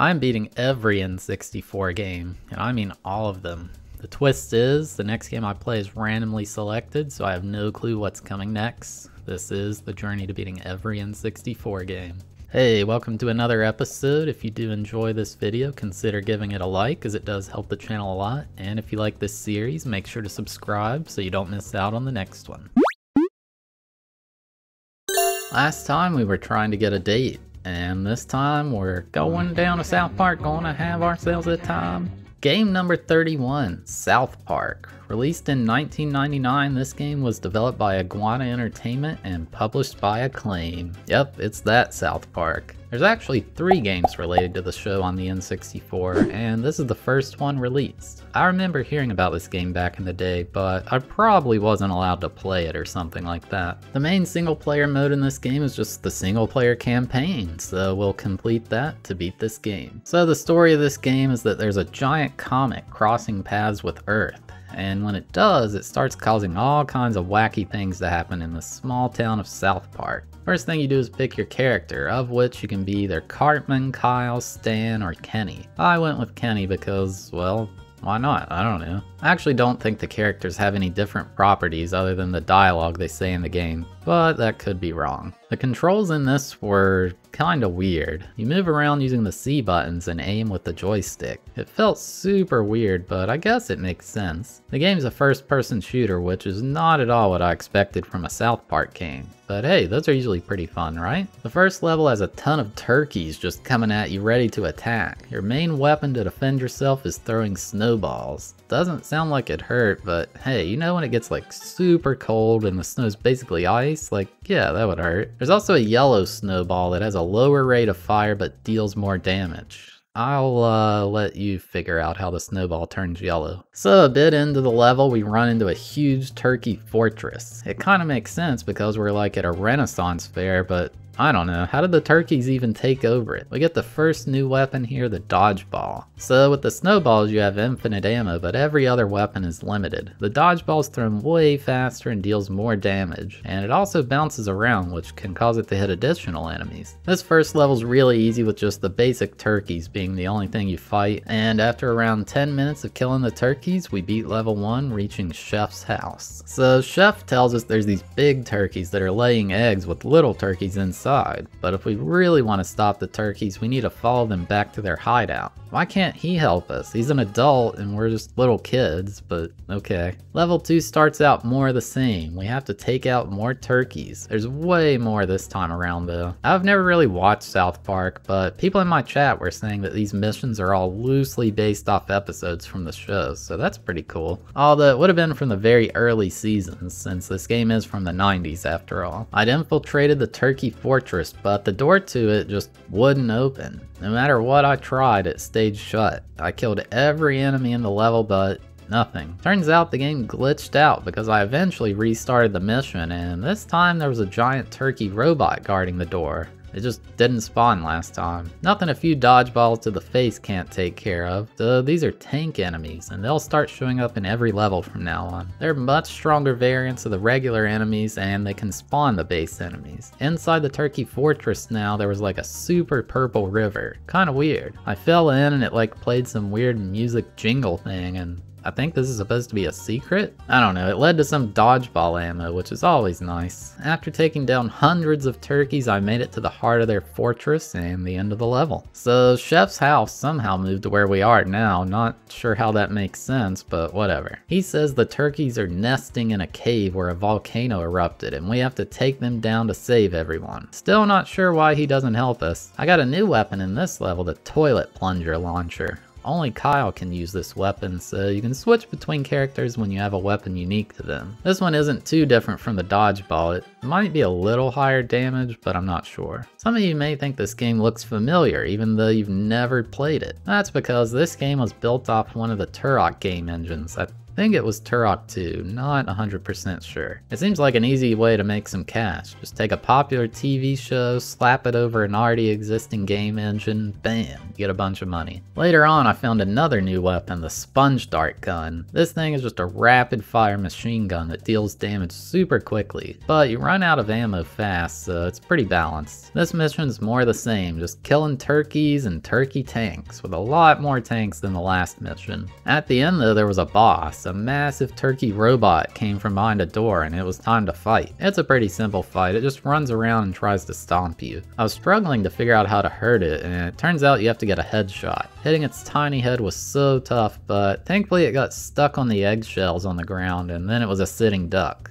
I'm beating every N64 game, and I mean all of them. The twist is, the next game I play is randomly selected, so I have no clue what's coming next. This is the journey to beating every N64 game. Hey, welcome to another episode. If you do enjoy this video, consider giving it a like, as it does help the channel a lot. And if you like this series, make sure to subscribe so you don't miss out on the next one. Last time we were trying to get a date, and this time we're going down to South Park, gonna have ourselves a time. Game number 31, South Park. Released in 1999, this game was developed by Iguana Entertainment and published by Acclaim. Yep, it's that South Park. There's actually 3 games related to the show on the N64, and this is the first one released. I remember hearing about this game back in the day, but I probably wasn't allowed to play it or something like that. The main single player mode in this game is just the single player campaign, so we'll complete that to beat this game. So the story of this game is that there's a giant comet crossing paths with Earth, and when it does, it starts causing all kinds of wacky things to happen in the small town of South Park. First thing you do is pick your character, of which you can be either Cartman, Kyle, Stan, or Kenny. I went with Kenny because, well, why not? I don't know. I actually don't think the characters have any different properties other than the dialogue they say in the game, but that could be wrong. The controls in this were kinda weird. You move around using the C buttons and aim with the joystick. It felt super weird, but I guess it makes sense. The game's a first-person shooter, which is not at all what I expected from a South Park game. But hey, those are usually pretty fun, right? The first level has a ton of turkeys just coming at you ready to attack. Your main weapon to defend yourself is throwing snowballs. Doesn't sound like it hurt, but hey, you know when it gets like super cold and the snow's basically ice? Like, yeah, that would hurt. There's also a yellow snowball that has a lower rate of fire but deals more damage. I'll let you figure out how the snowball turns yellow. So a bit into the level, we run into a huge turkey fortress. It kind of makes sense because we're like at a Renaissance fair, but I don't know, how did the turkeys even take over it? We get the first new weapon here, the dodgeball. So with the snowballs you have infinite ammo, but every other weapon is limited. The dodgeball's thrown way faster and deals more damage, and it also bounces around, which can cause it to hit additional enemies. This first level's really easy with just the basic turkeys being the only thing you fight, and after around 10 minutes of killing the turkeys, we beat level 1, reaching Chef's house. So Chef tells us there's these big turkeys that are laying eggs with little turkeys inside. But if we really want to stop the turkeys, we need to follow them back to their hideout. Why can't he help us? He's an adult and we're just little kids, but okay. Level 2 starts out more of the same. We have to take out more turkeys. There's way more this time around though. I've never really watched South Park, but people in my chat were saying that these missions are all loosely based off episodes from the show, so that's pretty cool. Although it would have been from the very early seasons, since this game is from the 90s after all. I'd infiltrated the turkey fortress, but the door to it just wouldn't open. No matter what I tried, it stayed shut. I killed every enemy in the level, but nothing. Turns out the game glitched out because I eventually restarted the mission, and this time there was a giant turkey robot guarding the door. It just didn't spawn last time. Nothing a few dodgeballs to the face can't take care of, so these are tank enemies, and they'll start showing up in every level from now on. They're much stronger variants of the regular enemies, and they can spawn the base enemies. Inside the turkey fortress now, there was like a super purple river. Kinda weird. I fell in and it like played some weird music jingle thing, and I think this is supposed to be a secret? I don't know, it led to some dodgeball ammo, which is always nice. After taking down hundreds of turkeys, I made it to the heart of their fortress and the end of the level. So Chef's house somehow moved to where we are now, not sure how that makes sense, but whatever. He says the turkeys are nesting in a cave where a volcano erupted and we have to take them down to save everyone. Still not sure why he doesn't help us. I got a new weapon in this level, the toilet plunger launcher. Only Kyle can use this weapon, so you can switch between characters when you have a weapon unique to them. This one isn't too different from the dodgeball. It might be a little higher damage, but I'm not sure. Some of you may think this game looks familiar, even though you've never played it. That's because this game was built off one of the Turok game engines. I think it was Turok 2, not 100% sure. It seems like an easy way to make some cash. Just take a popular TV show, slap it over an already existing game engine, bam, you get a bunch of money. Later on I found another new weapon, the sponge dart gun. This thing is just a rapid fire machine gun that deals damage super quickly, but you run out of ammo fast, so it's pretty balanced. This mission's more the same, just killing turkeys and turkey tanks, with a lot more tanks than the last mission. At the end though there was a boss, a massive turkey robot came from behind a door and it was time to fight. It's a pretty simple fight, it just runs around and tries to stomp you. I was struggling to figure out how to hurt it, and it turns out you have to get a headshot. Hitting its tiny head was so tough, but thankfully it got stuck on the eggshells on the ground and then it was a sitting duck.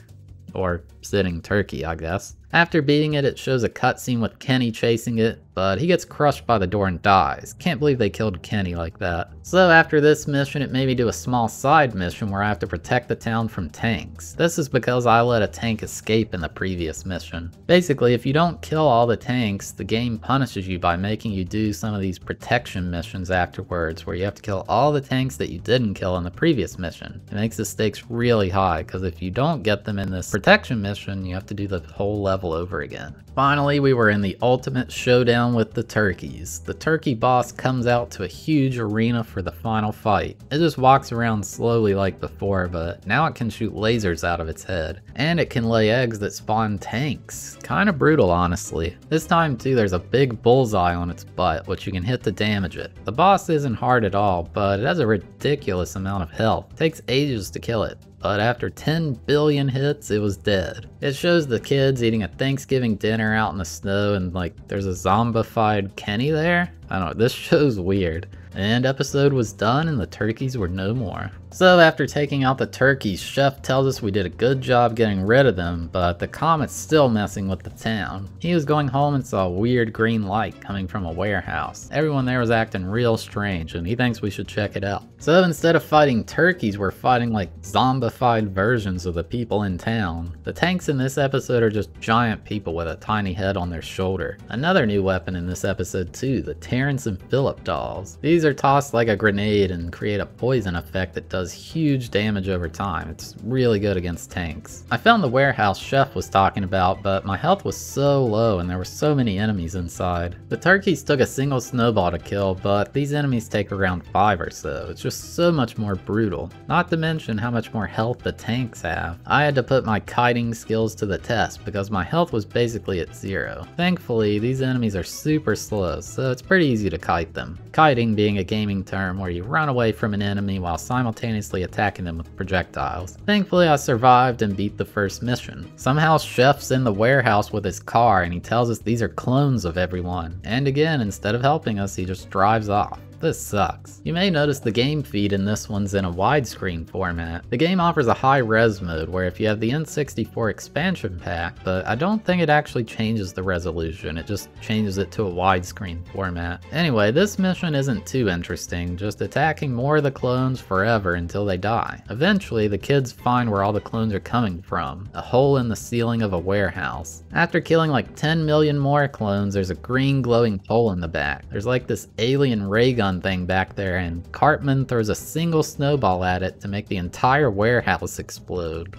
Or sitting turkey, I guess. After beating it, it shows a cutscene with Kenny chasing it, but he gets crushed by the door and dies. Can't believe they killed Kenny like that. So after this mission, it made me do a small side mission where I have to protect the town from tanks. This is because I let a tank escape in the previous mission. Basically, if you don't kill all the tanks, the game punishes you by making you do some of these protection missions afterwards where you have to kill all the tanks that you didn't kill in the previous mission. It makes the stakes really high, because if you don't get them in this protection mission, you have to do the whole level over again. Finally, we were in the ultimate showdown with the turkeys. The turkey boss comes out to a huge arena for the final fight. It just walks around slowly like before, but now it can shoot lasers out of its head. And it can lay eggs that spawn tanks. Kinda brutal, honestly. This time too, there's a big bullseye on its butt, which you can hit to damage it. The boss isn't hard at all, but it has a ridiculous amount of health. It takes ages to kill it. But after 10 billion hits, it was dead. It shows the kids eating a Thanksgiving dinner out in the snow, and like there's a zombified Kenny there? I don't know, this show's weird. And episode was done and the turkeys were no more. So after taking out the turkeys, Chef tells us we did a good job getting rid of them, but the comet's still messing with the town. He was going home and saw a weird green light coming from a warehouse. Everyone there was acting real strange and he thinks we should check it out. So instead of fighting turkeys, we're fighting like zombified versions of the people in town. The tanks in this episode are just giant people with a tiny head on their shoulder. Another new weapon in this episode too, the Terrance and Phillip dolls. These are tossed like a grenade and create a poison effect that does huge damage over time. It's really good against tanks. I found the warehouse Chef was talking about, but my health was so low and there were so many enemies inside. The turkeys took a single snowball to kill, but these enemies take around 5 or so. It's just so much more brutal. Not to mention how much more health the tanks have. I had to put my kiting skills to the test because my health was basically at 0. Thankfully, these enemies are super slow, so it's pretty easy to kite them. Kiting being a gaming term where you run away from an enemy while simultaneously attacking them with projectiles. Thankfully I survived and beat the first mission. Somehow Chef's in the warehouse with his car and he tells us these are clones of everyone. And again, instead of helping us, he just drives off. This sucks. You may notice the game feed in this one's in a widescreen format. The game offers a high-res mode where if you have the N64 expansion pack, but I don't think it actually changes the resolution, it just changes it to a widescreen format. Anyway, this mission isn't too interesting, just attacking more of the clones forever until they die. Eventually, the kids find where all the clones are coming from, a hole in the ceiling of a warehouse. After killing like 10 million more clones, there's a green glowing hole in the back. There's like this alien ray gun thing back there, and Cartman throws a single snowball at it to make the entire warehouse explode.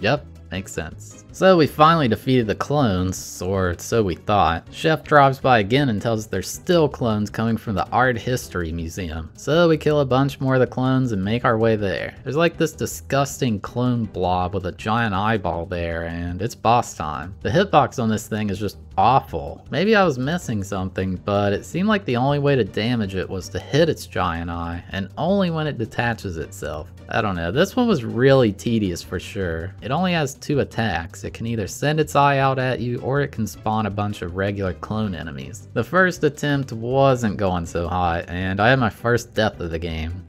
Yep, makes sense. So we finally defeated the clones, or so we thought. Chef drives by again and tells us there's still clones coming from the Art History Museum. So we kill a bunch more of the clones and make our way there. There's like this disgusting clone blob with a giant eyeball there, and it's boss time. The hitbox on this thing is just awful. Maybe I was missing something, but it seemed like the only way to damage it was to hit its giant eye, and only when it detaches itself. I don't know, this one was really tedious for sure. It only has 2 attacks. It can either send its eye out at you or it can spawn a bunch of regular clone enemies. The first attempt wasn't going so hot, and I had my first death of the game.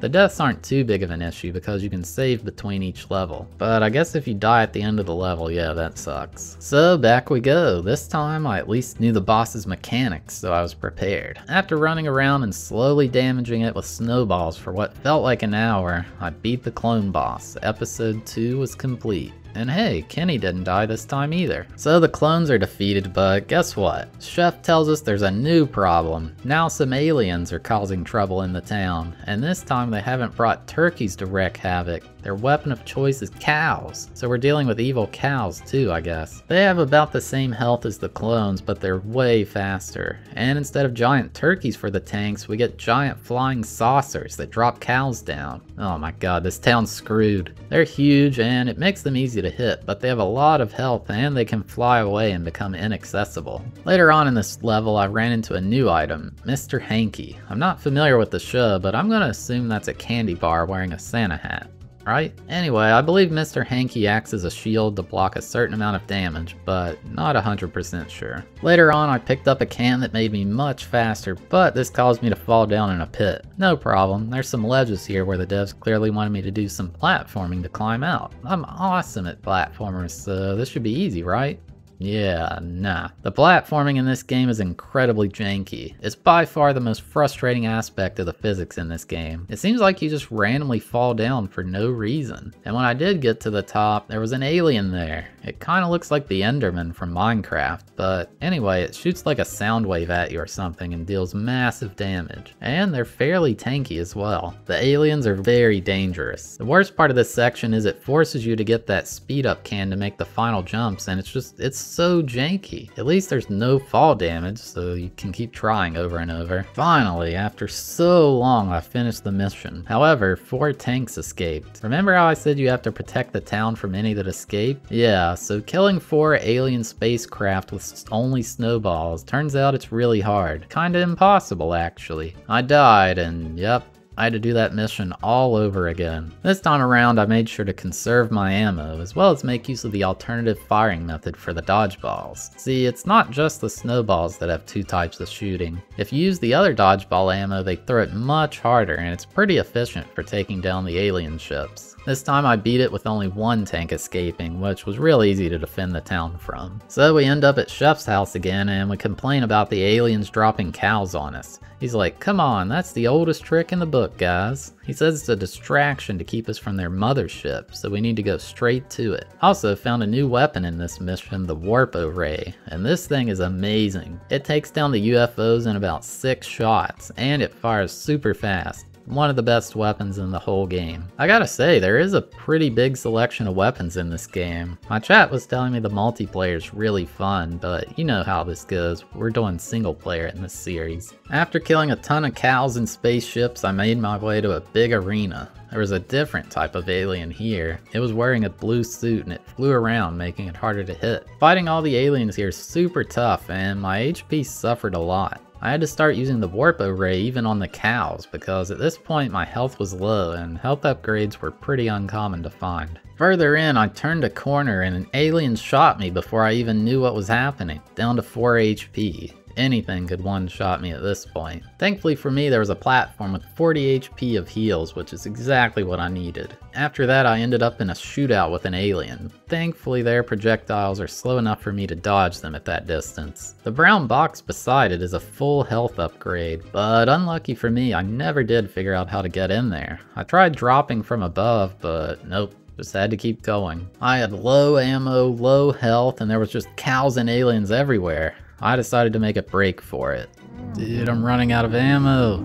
The deaths aren't too big of an issue because you can save between each level, but I guess if you die at the end of the level, yeah, that sucks. So back we go. This time I at least knew the boss's mechanics, so I was prepared. After running around and slowly damaging it with snowballs for what felt like an hour, I beat the clone boss. Episode 2 was complete. And hey, Kenny didn't die this time either. So the clones are defeated, but guess what? Chef tells us there's a new problem. Now some aliens are causing trouble in the town, and this time they haven't brought turkeys to wreak havoc. Their weapon of choice is cows. So we're dealing with evil cows too, I guess. They have about the same health as the clones, but they're way faster. And instead of giant turkeys for the tanks, we get giant flying saucers that drop cows down. Oh my god, this town's screwed. They're huge and it makes them easy to hit, but they have a lot of health and they can fly away and become inaccessible. Later on in this level, I ran into a new item, Mr. Hanky. I'm not familiar with the show, but I'm gonna assume that's a candy bar wearing a Santa hat. Right? Anyway, I believe Mr. Hanky acts as a shield to block a certain amount of damage, but not 100% sure. Later on, I picked up a can that made me much faster, but this caused me to fall down in a pit. No problem, there's some ledges here where the devs clearly wanted me to do some platforming to climb out. I'm awesome at platformers, so this should be easy, right? Yeah, nah. The platforming in this game is incredibly janky. It's by far the most frustrating aspect of the physics in this game. It seems like you just randomly fall down for no reason. And when I did get to the top, there was an alien there. It kinda looks like the Enderman from Minecraft, but anyway, it shoots like a sound wave at you or something and deals massive damage. And they're fairly tanky as well. The aliens are very dangerous. The worst part of this section is it forces you to get that speed up can to make the final jumps, and it's so janky. At least there's no fall damage, so you can keep trying over and over. Finally, after so long, I finished the mission. However, 4 tanks escaped. Remember how I said you have to protect the town from any that escape? Yeah, so killing 4 alien spacecraft with only snowballs, turns out it's really hard. Kinda impossible, actually. I died, and yep, I had to do that mission all over again. This time around, I made sure to conserve my ammo, as well as make use of the alternative firing method for the dodgeballs. See, it's not just the snowballs that have 2 types of shooting. If you use the other dodgeball ammo, they throw it much harder, and it's pretty efficient for taking down the alien ships. This time I beat it with only 1 tank escaping, which was real easy to defend the town from. So we end up at Chef's house again, and we complain about the aliens dropping cows on us. He's like, come on, that's the oldest trick in the book, guys. He says it's a distraction to keep us from their mothership, so we need to go straight to it. Also found a new weapon in this mission, the Warp-O-Ray, and this thing is amazing. It takes down the UFOs in about 6 shots, and it fires super fast. One of the best weapons in the whole game. I gotta say, there is a pretty big selection of weapons in this game. My chat was telling me the multiplayer's really fun, but you know how this goes. We're doing single player in this series. After killing a ton of cows and spaceships, I made my way to a big arena. There was a different type of alien here. It was wearing a blue suit and it flew around, making it harder to hit. Fighting all the aliens here is super tough, and my HP suffered a lot. I had to start using the Warp-O-Ray even on the cows, because at this point my health was low and health upgrades were pretty uncommon to find. Further in, I turned a corner and an alien shot me before I even knew what was happening, down to 4 HP. Anything could one-shot me at this point. Thankfully for me, there was a platform with 40 HP of heals, which is exactly what I needed. After that, I ended up in a shootout with an alien. Thankfully, their projectiles are slow enough for me to dodge them at that distance. The brown box beside it is a full health upgrade, but unlucky for me, I never did figure out how to get in there. I tried dropping from above, but nope. Just had to keep going. I had low ammo, low health, and there was just cows and aliens everywhere. I decided to make a break for it. Dude, I'm running out of ammo.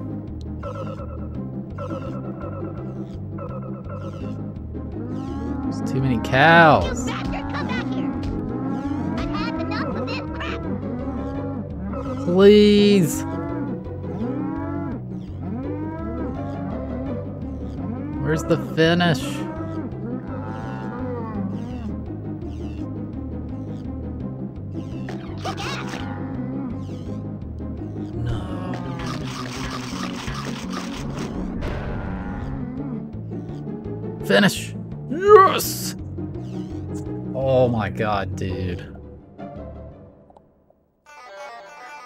There's too many cows. Please. Where's the finish? Finish! Yes! Oh my god, dude.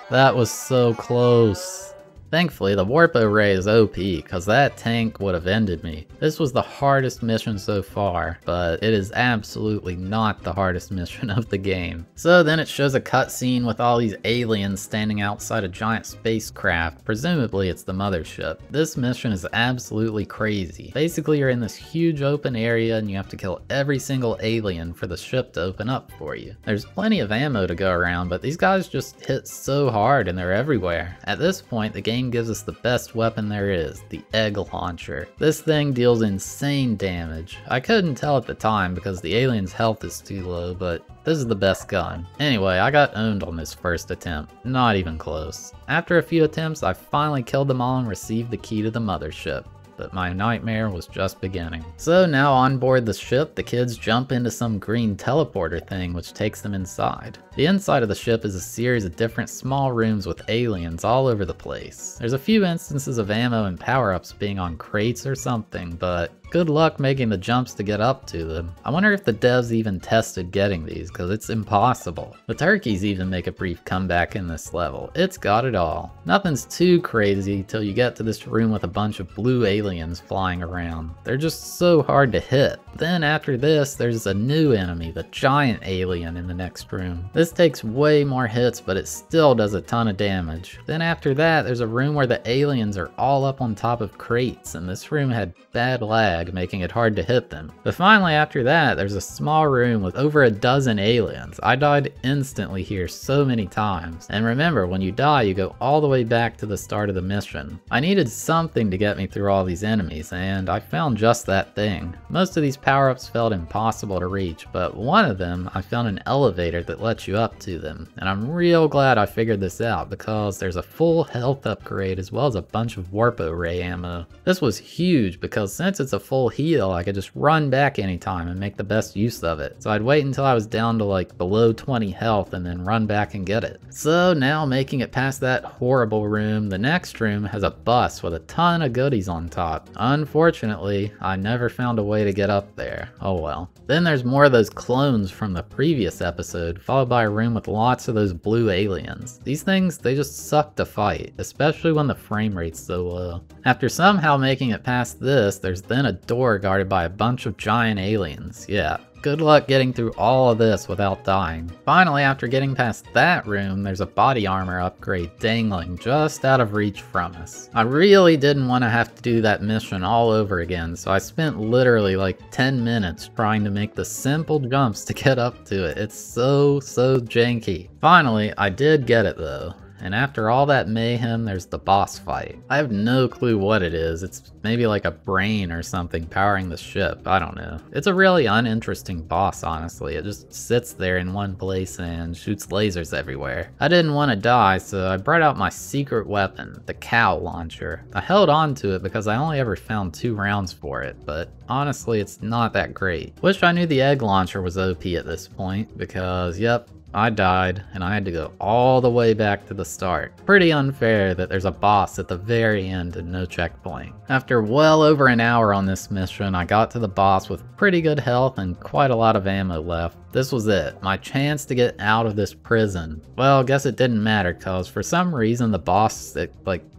That was so close. Thankfully, the Warp-O-Ray is OP, cause that tank would have ended me. This was the hardest mission so far, but it is absolutely not the hardest mission of the game. So then it shows a cutscene with all these aliens standing outside a giant spacecraft, presumably it's the mothership. This mission is absolutely crazy. Basically you're in this huge open area and you have to kill every single alien for the ship to open up for you. There's plenty of ammo to go around, but these guys just hit so hard and they're everywhere. At this point the game gives us the best weapon there is, the egg launcher. This thing deals insane damage. I couldn't tell at the time because the alien's health is too low, but this is the best gun. Anyway, I got owned on this first attempt, not even close. After a few attempts, I finally killed them all and received the key to the mothership. But my nightmare was just beginning. So now on board the ship, the kids jump into some green teleporter thing which takes them inside. The inside of the ship is a series of different small rooms with aliens all over the place. There's a few instances of ammo and power-ups being on crates or something, but good luck making the jumps to get up to them. I wonder if the devs even tested getting these, cause it's impossible. The turkeys even make a brief comeback in this level. It's got it all. Nothing's too crazy till you get to this room with a bunch of blue aliens flying around. They're just so hard to hit. Then after this, there's a new enemy, the giant alien in the next room. This takes way more hits, but it still does a ton of damage. Then after that, there's a room where the aliens are all up on top of crates, and this room had bad lag, making it hard to hit them. But finally after that, there's a small room with over a dozen aliens. I died instantly here so many times. And remember, when you die, you go all the way back to the start of the mission. I needed something to get me through all these enemies, and I found just that thing. Most of these power-ups felt impossible to reach, but one of them, I found an elevator that lets you up to them. And I'm real glad I figured this out, because there's a full health upgrade as well as a bunch of Warp-O-Ray ammo. This was huge, because since it's a full heal, I could just run back anytime and make the best use of it. So I'd wait until I was down to like below 20 health and then run back and get it. So now making it past that horrible room, the next room has a bus with a ton of goodies on top. Unfortunately, I never found a way to get up there. Oh well. Then there's more of those clones from the previous episode, followed by a room with lots of those blue aliens. These things, they just suck to fight, especially when the frame rate's so low. After somehow making it past this, there's then a door guarded by a bunch of giant aliens. Yeah, good luck getting through all of this without dying. Finally, after getting past that room, there's a body armor upgrade dangling just out of reach from us. I really didn't want to have to do that mission all over again, so I spent literally like 10 minutes trying to make the simple jumps to get up to it. It's so janky. Finally, I did get it though. And after all that mayhem, there's the boss fight. I have no clue what it is. It's maybe like a brain or something powering the ship. I don't know. It's a really uninteresting boss, honestly. It just sits there in one place and shoots lasers everywhere. I didn't want to die, so I brought out my secret weapon, the cow launcher. I held on to it because I only ever found 2 rounds for it, but honestly, it's not that great. Wish I knew the egg launcher was OP at this point, because yep, I died, and I had to go all the way back to the start. Pretty unfair that there's a boss at the very end and no checkpoint. After well over an hour on this mission, I got to the boss with pretty good health and quite a lot of ammo left. This was it, my chance to get out of this prison. Well, guess it didn't matter, cause for some reason the boss, it,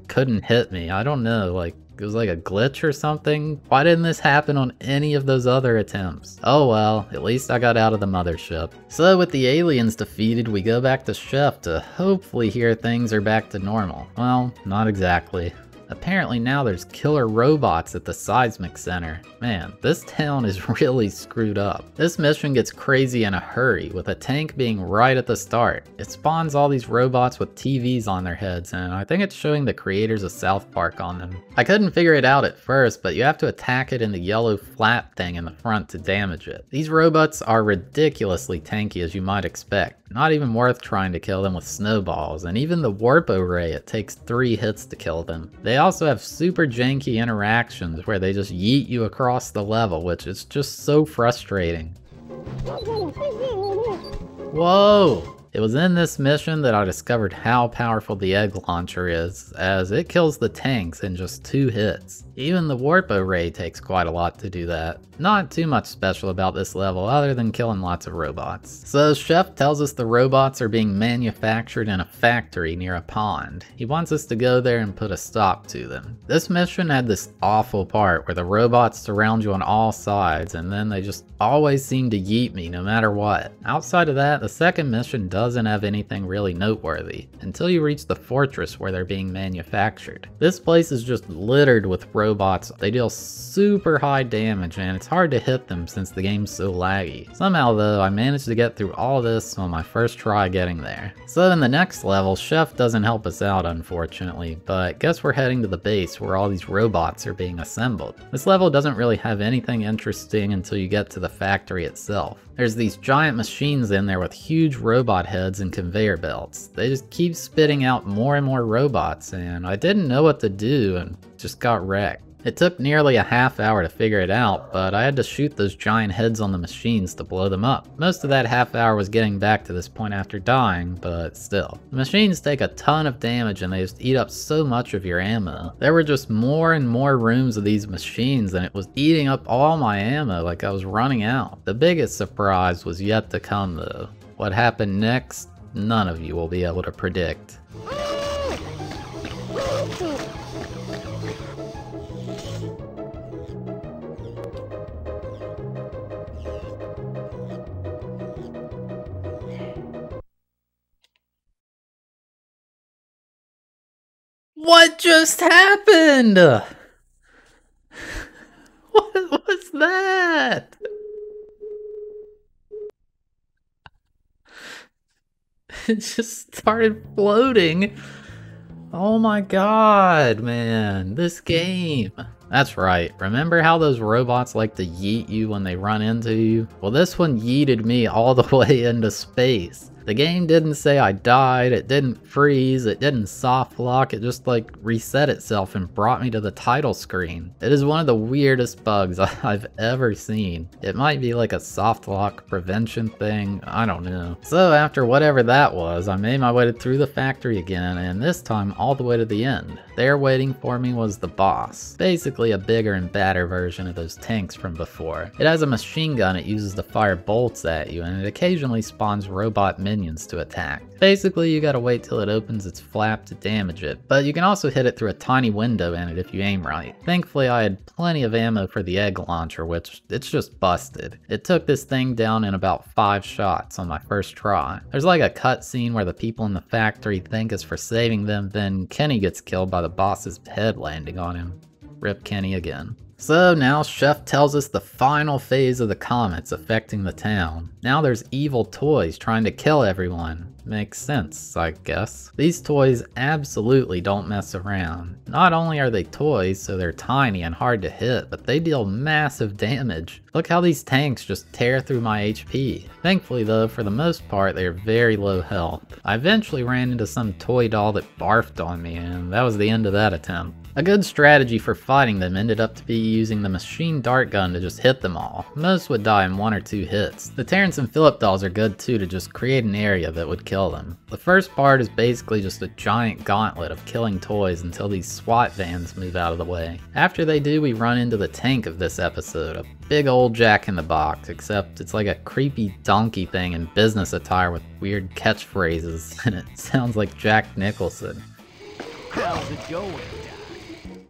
couldn't hit me. I don't know, it was like a glitch or something. Why didn't this happen on any of those other attempts? Oh well, at least I got out of the mothership. So with the aliens defeated, we go back to Chef to hopefully hear things are back to normal. Well, not exactly. Apparently now there's killer robots at the seismic center. Man, this town is really screwed up. This mission gets crazy in a hurry, with a tank being right at the start. It spawns all these robots with TVs on their heads, and I think it's showing the creators of South Park on them. I couldn't figure it out at first, but you have to attack it in the yellow flap thing in the front to damage it. These robots are ridiculously tanky, as you might expect. Not even worth trying to kill them with snowballs, and even the Warp-O-Ray, it takes 3 hits to kill them. They also have super janky interactions where they just yeet you across the level, which is just so frustrating. Whoa! It was in this mission that I discovered how powerful the egg launcher is, as it kills the tanks in just 2 hits. Even the Warp-O-Ray takes quite a lot to do that. Not too much special about this level other than killing lots of robots. So Chef tells us the robots are being manufactured in a factory near a pond. He wants us to go there and put a stop to them. This mission had this awful part where the robots surround you on all sides and then they just always seem to yeet me no matter what. Outside of that, the second mission doesn't have anything really noteworthy until you reach the fortress where they're being manufactured. This place is just littered with robots. They deal super high damage and it's hard to hit them since the game's so laggy. Somehow though, I managed to get through all this on my first try getting there. So in the next level, Chef doesn't help us out unfortunately, but guess we're heading to the base where all these robots are being assembled. This level doesn't really have anything interesting until you get to the factory itself. There's these giant machines in there with huge robot heads and conveyor belts. They just keep spitting out more and more robots and I didn't know what to do and just got wrecked. It took nearly a half hour to figure it out, but I had to shoot those giant heads on the machines to blow them up. Most of that half hour was getting back to this point after dying, but still. The machines take a ton of damage and they just eat up so much of your ammo. There were just more and more rooms of these machines and it was eating up all my ammo like I was running out. The biggest surprise was yet to come though. What happened next, none of you will be able to predict. What just happened? What was that? It just started floating. Oh my god, man, this game. That's right, remember how those robots like to yeet you when they run into you? Well, this one yeeted me all the way into space. The game didn't say I died, it didn't freeze, it didn't soft lock, it just like reset itself and brought me to the title screen. It is one of the weirdest bugs I've ever seen. It might be like a soft lock prevention thing, I don't know. So after whatever that was, I made my way through the factory again and this time all the way to the end. There waiting for me was the boss. Basically a bigger and badder version of those tanks from before. It has a machine gun it uses to fire bolts at you and it occasionally spawns robot minions to attack. Basically, you gotta wait till it opens its flap to damage it, but you can also hit it through a tiny window in it if you aim right. Thankfully, I had plenty of ammo for the egg launcher, which it's just busted. It took this thing down in about 5 shots on my first try. There's like a cutscene where the people in the factory think it's for saving them, then Kenny gets killed by the boss's head landing on him. Rip Kenny again. So now Chef tells us the final phase of the comets affecting the town. Now there's evil toys trying to kill everyone. Makes sense, I guess. These toys absolutely don't mess around. Not only are they toys, so they're tiny and hard to hit, but they deal massive damage. Look how these tanks just tear through my HP. Thankfully though, for the most part, they're very low health. I eventually ran into some toy doll that barfed on me, and that was the end of that attempt. A good strategy for fighting them ended up to be using the machine dart gun to just hit them all. Most would die in 1 or 2 hits. The Terrance and Phillip dolls are good too to just create an area that would kill them. The first part is basically just a giant gauntlet of killing toys until these SWAT vans move out of the way. After they do, we run into the tank of this episode, a big old jack in the box, except it's like a creepy donkey thing in business attire with weird catchphrases, and it sounds like Jack Nicholson. How's it going?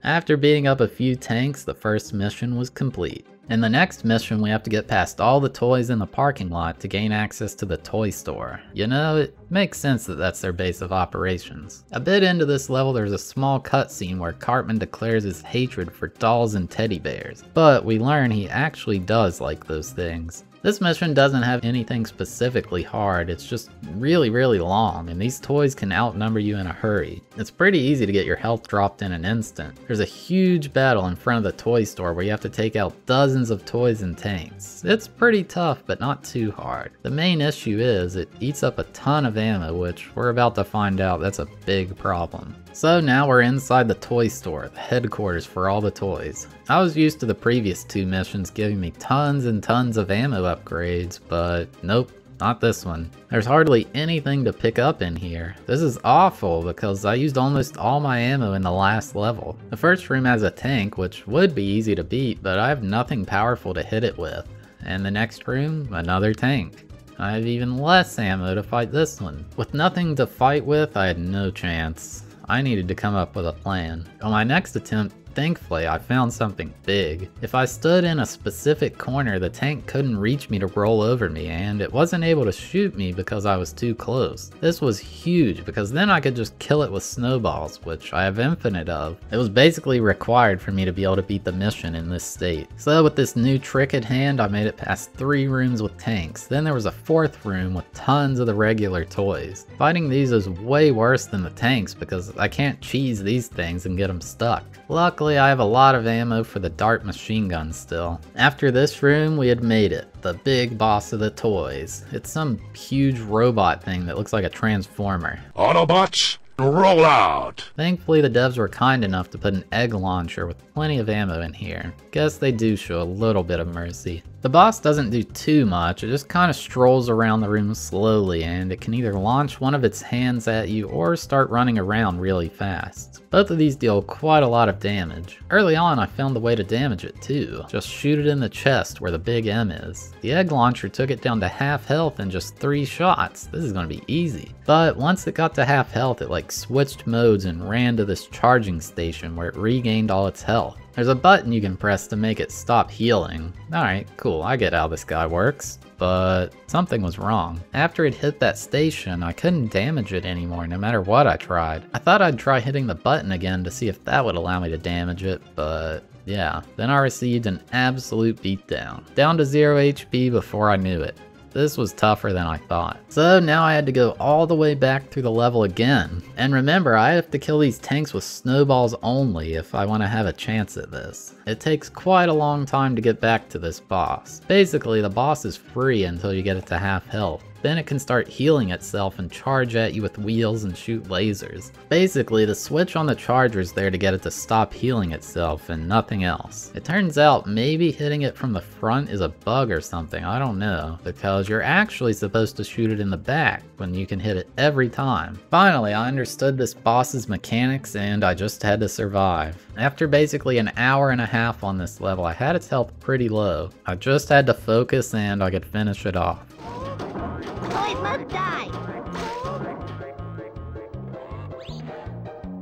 After beating up a few tanks, the first mission was complete. In the next mission, we have to get past all the toys in the parking lot to gain access to the toy store. You know, it makes sense that that's their base of operations. A bit into this level, there's a small cutscene where Cartman declares his hatred for dolls and teddy bears, but we learn he actually does like those things. This mission doesn't have anything specifically hard, it's just really long, and these toys can outnumber you in a hurry. It's pretty easy to get your health dropped in an instant. There's a huge battle in front of the toy store where you have to take out dozens of toys and tanks. It's pretty tough, but not too hard. The main issue is it eats up a ton of ammo, which we're about to find out that's a big problem. So now we're inside the toy store, the headquarters for all the toys. I was used to the previous 2 missions giving me tons and tons of ammo upgrades, but nope, Not this one. There's hardly anything to pick up in here. This is awful because I used almost all my ammo in the last level. The first room has a tank, which would be easy to beat, but I have nothing powerful to hit it with. And the next room, another tank. I have even less ammo to fight this one. With nothing to fight with, I had no chance. I needed to come up with a plan. On my next attempt, thankfully, I found something big. If I stood in a specific corner, the tank couldn't reach me to roll over me, and it wasn't able to shoot me because I was too close. This was huge because then I could just kill it with snowballs, which I have infinite of. It was basically required for me to be able to beat the mission in this state. So with this new trick at hand, I made it past 3 rooms with tanks. Then there was a 4th room with tons of the regular toys. Fighting these is way worse than the tanks because I can't cheese these things and get them stuck. Luckily, I have a lot of ammo for the dart machine gun still. After this room, we had made it. The big boss of the toys. It's some huge robot thing that looks like a transformer. Autobots, roll out! Thankfully, the devs were kind enough to put an egg launcher with plenty of ammo in here. Guess they do show a little bit of mercy. The boss doesn't do too much, it just kind of strolls around the room slowly, and it can either launch one of its hands at you or start running around really fast. Both of these deal quite a lot of damage. Early on I found the way to damage it too. Just shoot it in the chest where the big M is. The egg launcher took it down to half health in just 3 shots. This is gonna be easy. But once it got to half health, it like switched modes and ran to this charging station where it regained all its health. There's a button you can press to make it stop healing. Alright, cool, I get how this guy works. But something was wrong. After it hit that station, I couldn't damage it anymore no matter what I tried. I thought I'd try hitting the button again to see if that would allow me to damage it, but yeah. Then I received an absolute beatdown. Down to 0 HP before I knew it. This was tougher than I thought. So now I had to go all the way back through the level again. And remember, I have to kill these tanks with snowballs only if I want to have a chance at this. It takes quite a long time to get back to this boss. Basically, the boss is free until you get it to half health. Then it can start healing itself and charge at you with wheels and shoot lasers. Basically, the switch on the charger is there to get it to stop healing itself and nothing else. It turns out maybe hitting it from the front is a bug or something, I don't know, because you're actually supposed to shoot it in the back when you can hit it every time. Finally, I understood this boss's mechanics and I just had to survive. After basically an hour and a half on this level, I had its health pretty low. I just had to focus and I could finish it off. Toys must die!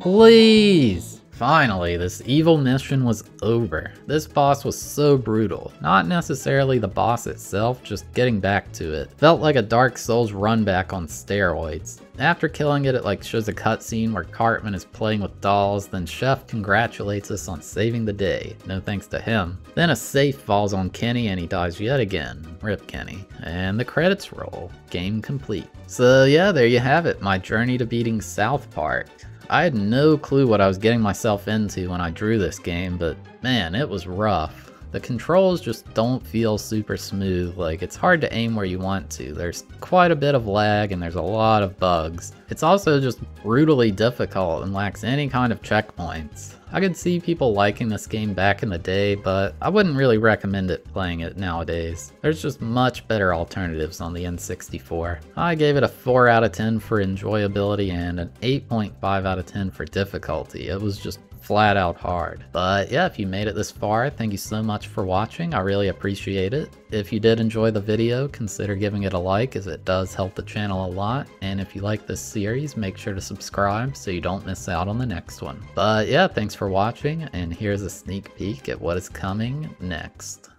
Please! Finally, this evil mission was over. This boss was so brutal. Not necessarily the boss itself, just getting back to it. Felt like a Dark Souls run back on steroids. After killing it, it like shows a cutscene where Cartman is playing with dolls, then Chef congratulates us on saving the day. No thanks to him. Then a safe falls on Kenny and he dies yet again. Rip Kenny. And the credits roll. Game complete. So yeah, there you have it, my journey to beating South Park. I had no clue what I was getting myself into when I drew this game, but man, it was rough. The controls just don't feel super smooth, like it's hard to aim where you want to. There's quite a bit of lag and there's a lot of bugs. It's also just brutally difficult and lacks any kind of checkpoints. I could see people liking this game back in the day, but I wouldn't really recommend it playing it nowadays. There's just much better alternatives on the N64. I gave it a 4 out of 10 for enjoyability and an 8.5 out of 10 for difficulty. It was just flat out hard. But yeah, if you made it this far, thank you so much for watching. I really appreciate it. If you did enjoy the video, consider giving it a like as it does help the channel a lot. And if you like this series, make sure to subscribe so you don't miss out on the next one. But yeah, thanks for watching, and here's a sneak peek at what is coming next.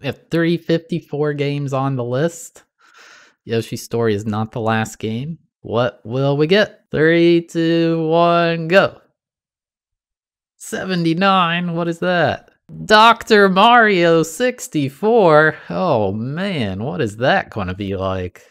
We have 354 games on the list. Yoshi's Story is not the last game. What will we get? 3, 2, 1, go! 79, what is that? Dr. Mario 64? Oh man, what is that gonna be like?